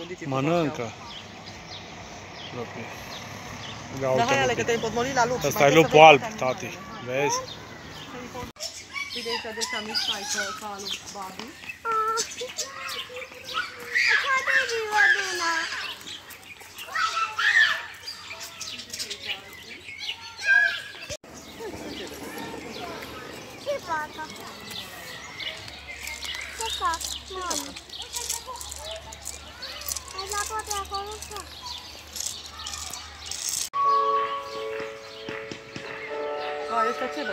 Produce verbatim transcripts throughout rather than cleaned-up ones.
condiții. Mănâncă. Da, hai ale, că te-ai podmolit la lup. Ăsta e lupul alb, tati. Vezi? Uite aici de ăsta mici faică ca lui Babi.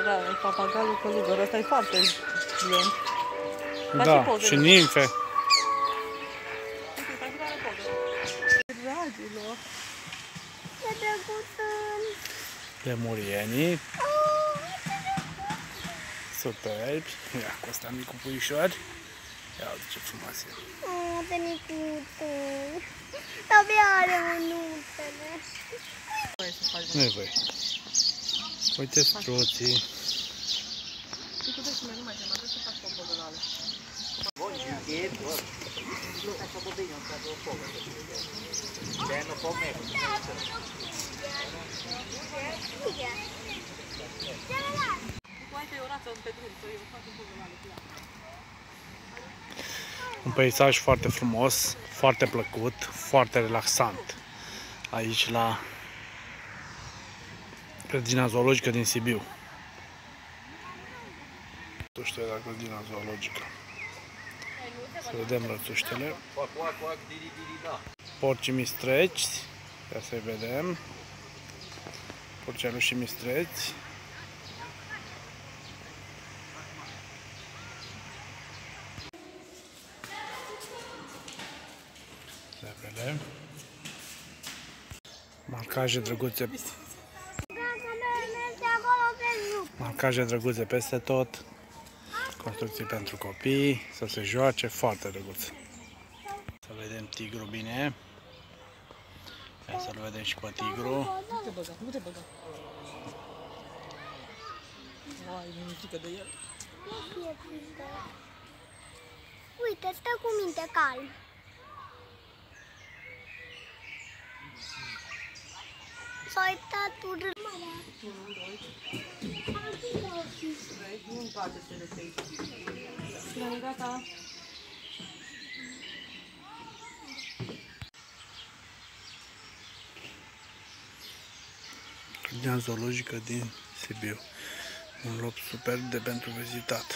Da, papagalul călugăr, ăsta e foarte lent. Da, și nimfe. Dragilor! Ce drăguț sunt! Lemurienii. Superbi. Ia cu ăsta micu puișor. Ia uite ce frumos e. O, de nicuță! Abia are mânuțele. Nu-i voi. Uite struții. Un peisaj foarte frumos, foarte plăcut, foarte relaxant aici la grădina zoologică din Sibiu. Rățuște la grădina zoologică. Să vedem rățuștele. Porcii mistreci. Ia să-i vedem. Porcelușii mistreți. Să vedem. Marcaje drăguțe. Marcaje drăguțe peste tot, construcții pentru copii, să se joace, foarte drăguț. Să vedem tigru bine. Hai să-l vedem și pe tigru. Nu te băga, nu te băga. Mai minutică de el. Uite, stă cu minte calm. S-a uitat urmărea. Nu-mi place să le fie. Bună, gata! Grădina zoologică din Sibiu. Un loc superb de pentru vizitat.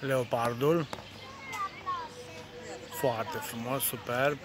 Leopardul, foarte frumos, superb.